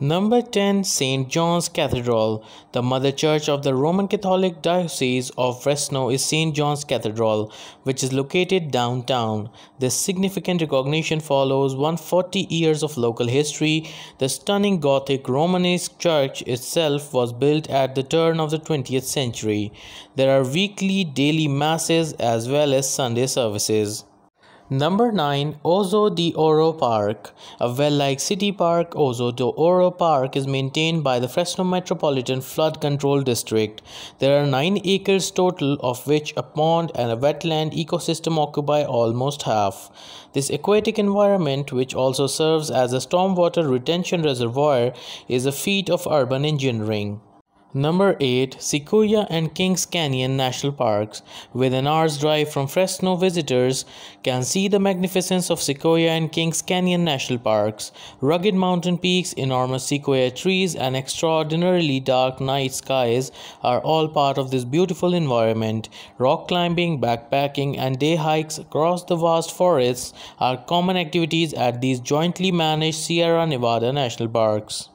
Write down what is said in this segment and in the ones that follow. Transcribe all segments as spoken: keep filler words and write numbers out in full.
Number ten, Saint John's Cathedral. The mother church of the Roman Catholic Diocese of Fresno is Saint John's Cathedral, which is located downtown. This significant recognition follows one hundred forty years of local history. The stunning Gothic Romanesque church itself was built at the turn of the twentieth century. There are weekly, daily masses as well as Sunday services. Number nine, Ozo de Oro Park. A well-liked city park, Ozo de Oro Park is maintained by the Fresno Metropolitan Flood Control District. There are nine acres total, of which a pond and a wetland ecosystem occupy almost half. This aquatic environment, which also serves as a stormwater retention reservoir, is a feat of urban engineering. Number eight, Sequoia and Kings Canyon National Parks. With an hour's drive from Fresno, visitors can see the magnificence of Sequoia and Kings Canyon National Parks. Rugged mountain peaks, enormous sequoia trees, and extraordinarily dark night skies are all part of this beautiful environment. Rock climbing, backpacking, and day hikes across the vast forests are common activities at these jointly managed Sierra Nevada National Parks.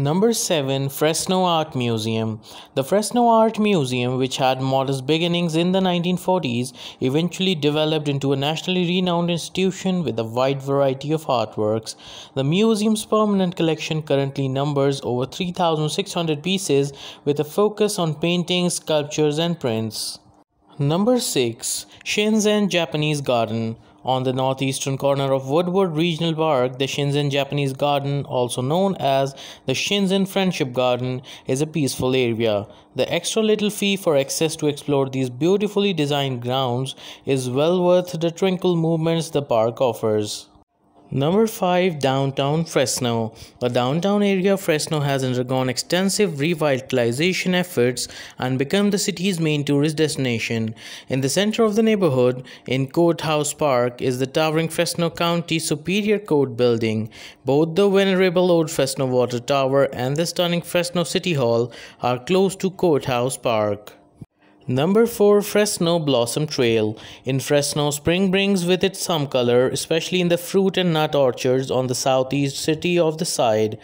Number seven, Fresno Art Museum. The Fresno Art Museum, which had modest beginnings in the nineteen forties, eventually developed into a nationally renowned institution with a wide variety of artworks. The museum's permanent collection currently numbers over three thousand six hundred pieces, with a focus on paintings, sculptures, and prints. Number six, Shinzen Japanese Garden. On the northeastern corner of Woodward Regional Park, the Shinzen Japanese Garden, also known as the Shinzen Friendship Garden, is a peaceful area. The extra little fee for access to explore these beautifully designed grounds is well worth the tranquil movements the park offers. Number five, Downtown Fresno. The downtown area of Fresno has undergone extensive revitalization efforts and become the city's main tourist destination. In the center of the neighborhood, in Courthouse Park, is the towering Fresno County Superior Court building. Both the venerable old Fresno Water Tower and the stunning Fresno City Hall are close to Courthouse Park. Number four, Fresno Blossom Trail. In Fresno, spring brings with it some color, especially in the fruit and nut orchards on the southeast city of the side.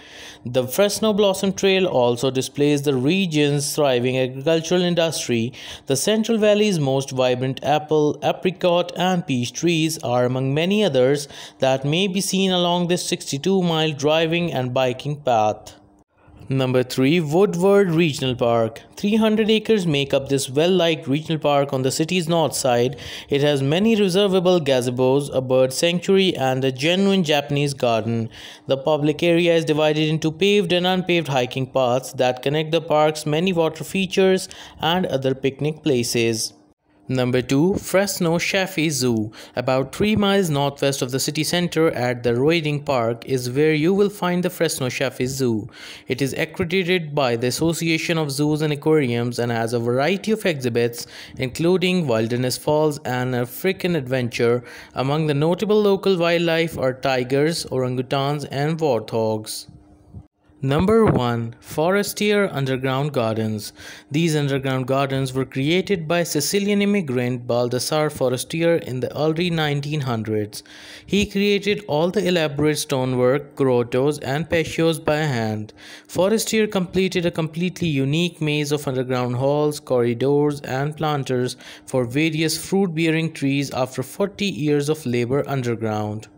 The Fresno Blossom Trail also displays the region's thriving agricultural industry. The Central Valley's most vibrant apple, apricot, and peach trees are among many others that may be seen along this sixty-two mile driving and biking path. Number three, Woodward Regional Park. three hundred acres make up this well-liked regional park on the city's north side. It has many reservable gazebos, a bird sanctuary, and a genuine Japanese garden. The public area is divided into paved and unpaved hiking paths that connect the park's many water features and other picnic places. Number two, Fresno Chaffee Zoo. About three miles northwest of the city center at the Roeding Park is where you will find the Fresno Chaffee Zoo. It is accredited by the Association of Zoos and Aquariums and has a variety of exhibits, including Wilderness Falls and African Adventure. Among the notable local wildlife are tigers, orangutans, and warthogs. Number one, Forestiere Underground Gardens. These underground gardens were created by Sicilian immigrant Baldassare Forestiere in the early nineteen hundreds. He created all the elaborate stonework, grottos, and patios by hand. Forestiere completed a completely unique maze of underground halls, corridors, and planters for various fruit-bearing trees after forty years of labor underground.